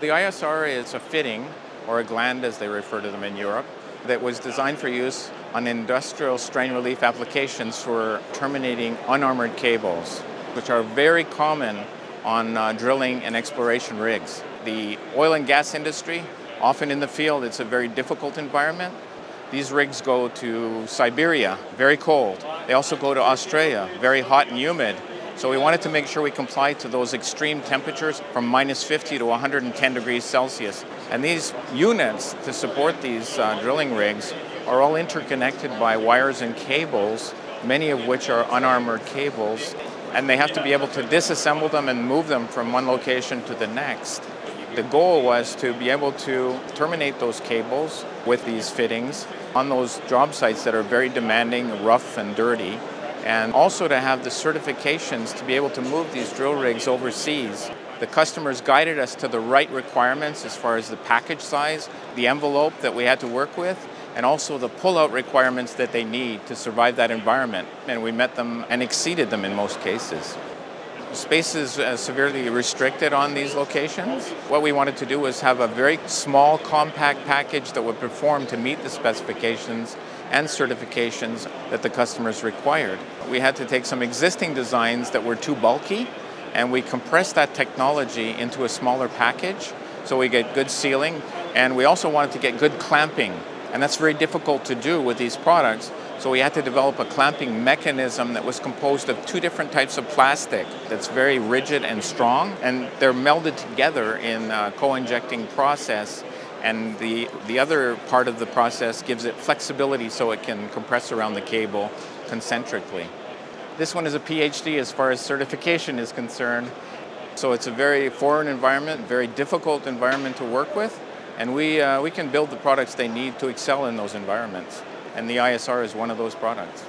The ISR is a fitting, or a gland as they refer to them in Europe, that was designed for use on industrial strain relief applications for terminating unarmored cables, which are very common on drilling and exploration rigs. The oil and gas industry, often in the field, it's a very difficult environment. These rigs go to Siberia, very cold. They also go to Australia, very hot and humid. So we wanted to make sure we comply to those extreme temperatures from -50 to 110 degrees Celsius. And these units to support these drilling rigs are all interconnected by wires and cables, many of which are unarmored cables. And they have to be able to disassemble them and move them from one location to the next. The goal was to be able to terminate those cables with these fittings on those job sites that are very demanding, rough and dirty, and also to have the certifications to be able to move these drill rigs overseas. The customers guided us to the right requirements as far as the package size, the envelope that we had to work with, and also the pull-out requirements that they need to survive that environment. And we met them and exceeded them in most cases. Space is severely restricted on these locations. What we wanted to do was have a very small, compact package that would perform to meet the specifications and certifications that the customers required. We had to take some existing designs that were too bulky, and we compressed that technology into a smaller package so we get good sealing, and we also wanted to get good clamping. And that's very difficult to do with these products, so we had to develop a clamping mechanism that was composed of two different types of plastic that's very rigid and strong, and they're melded together in a co-injecting process, and the other part of the process gives it flexibility so it can compress around the cable concentrically. This one is a PhD as far as certification is concerned, so it's a very foreign environment, very difficult environment to work with. And we can build the products they need to excel in those environments. And the ISR is one of those products.